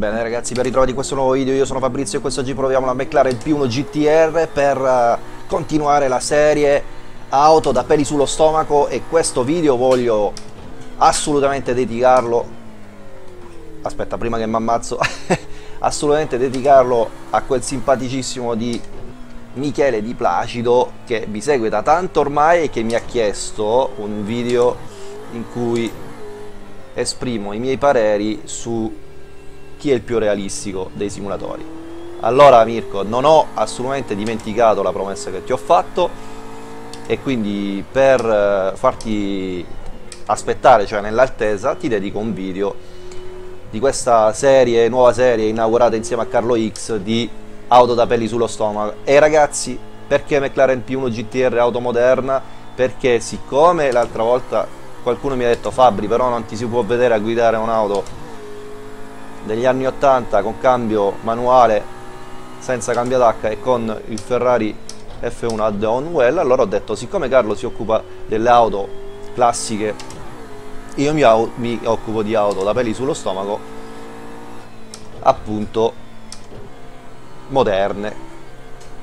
Bene ragazzi, ben ritrovati in questo nuovo video, io sono Fabrizio e quest'oggi proviamo la McLaren P1 GTR per continuare la serie auto da peli sullo stomaco e questo video voglio assolutamente dedicarlo, aspetta prima che mi ammazzo, assolutamente dedicarlo a quel simpaticissimo di Michele Di Placido che mi segue da tanto ormai e che mi ha chiesto un video in cui esprimo i miei pareri su chi è il più realistico dei simulatori. Allora Mirko, non ho assolutamente dimenticato la promessa che ti ho fatto e quindi per farti aspettare, cioè nell'attesa, ti dedico un video di questa serie, nuova serie inaugurata insieme a Carlo X di auto da peli sullo stomaco. E ragazzi, perché McLaren P1 GTR auto moderna? Perché siccome l'altra volta qualcuno mi ha detto Fabri però non ti si può vedere a guidare un'auto degli anni 80 con cambio manuale senza cambiatacca e con il Ferrari F1 Add-on Wheel, allora ho detto siccome Carlo si occupa delle auto classiche io mi occupo di auto da peli sullo stomaco appunto moderne,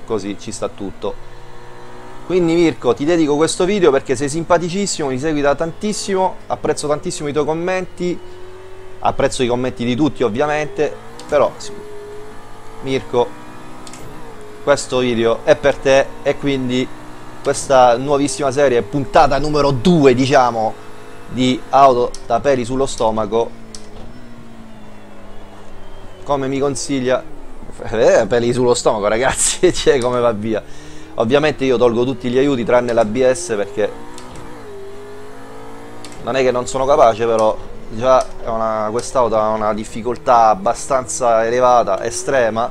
così ci sta tutto. Quindi Mirko, ti dedico questo video perché sei simpaticissimo, mi segui da tantissimo, apprezzo tantissimo i tuoi commenti, apprezzo i commenti di tutti ovviamente, però Mirko questo video è per te e quindi questa nuovissima serie, puntata numero 2 diciamo, di auto da peli sullo stomaco, come mi consiglia peli sullo stomaco ragazzi, cioè come va via, ovviamente io tolgo tutti gli aiuti tranne l'ABS perché non è che non sono capace, però già quest'auto ha una difficoltà abbastanza elevata, estrema,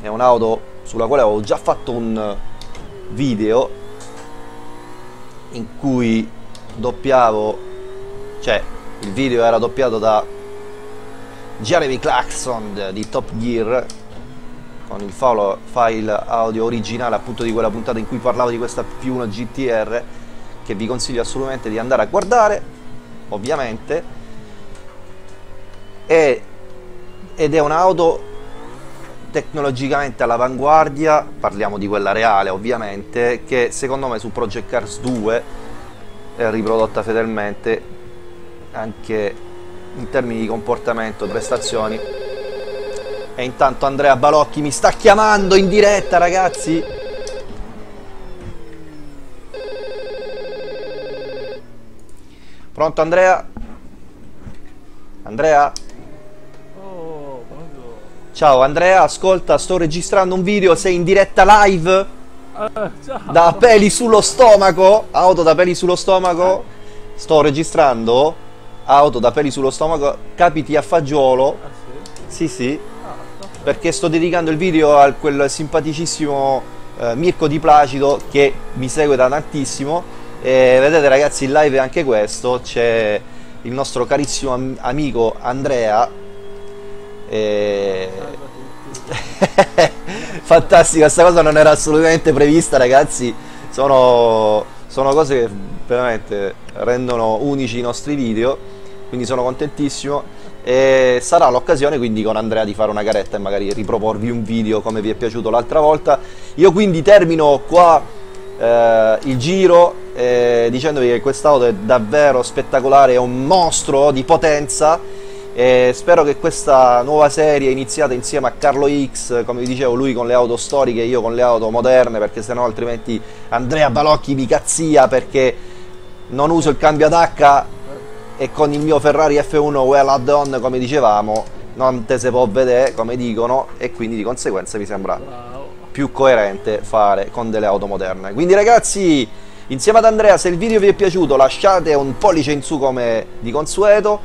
è un'auto sulla quale avevo già fatto un video in cui doppiavo, cioè il video era doppiato da Jeremy Clarkson di Top Gear con il file audio originale appunto di quella puntata in cui parlavo di questa P1 GTR che vi consiglio assolutamente di andare a guardare ovviamente, ed è un'auto tecnologicamente all'avanguardia, parliamo di quella reale ovviamente, che secondo me su Project Cars 2 è riprodotta fedelmente anche in termini di comportamento e prestazioni. E intanto Andrea Balocchi mi sta chiamando in diretta ragazzi, pronto Andrea? Andrea? Oh, pronto. Ciao Andrea, ascolta, sto registrando un video, sei in diretta live? Ciao. Da peli sullo stomaco, auto da peli sullo stomaco, sto registrando auto da peli sullo stomaco, capiti a fagiolo, sì sì, perché sto dedicando il video a quel simpaticissimo Mirko Di Placido che mi segue da tantissimo. E vedete ragazzi in live anche questo, c'è il nostro carissimo amico Andrea e... fantastica, questa cosa non era assolutamente prevista ragazzi, sono cose che veramente rendono unici i nostri video, quindi sono contentissimo e sarà l'occasione quindi con Andrea di fare una caretta e magari riproporvi un video come vi è piaciuto l'altra volta. Io quindi termino qua il giro dicendovi che quest'auto è davvero spettacolare, è un mostro di potenza e spero che questa nuova serie iniziata insieme a Carlo X, come vi dicevo lui con le auto storiche, io con le auto moderne, perché sennò altrimenti Andrea Balocchi mi cazzia perché non uso il cambiatacca e con il mio Ferrari F1 Wheel Add-on come dicevamo non te se può vedere come dicono, e quindi di conseguenza mi sembra più coerente fare con delle auto moderne. Quindi ragazzi insieme ad Andrea, se il video vi è piaciuto lasciate un pollice in su come di consueto,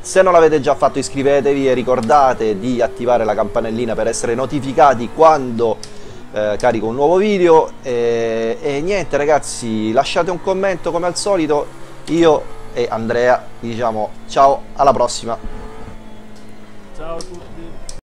se non l'avete già fatto iscrivetevi e ricordate di attivare la campanellina per essere notificati quando carico un nuovo video e niente ragazzi, lasciate un commento come al solito, io e Andrea vi diciamo ciao, alla prossima, ciao a tutti.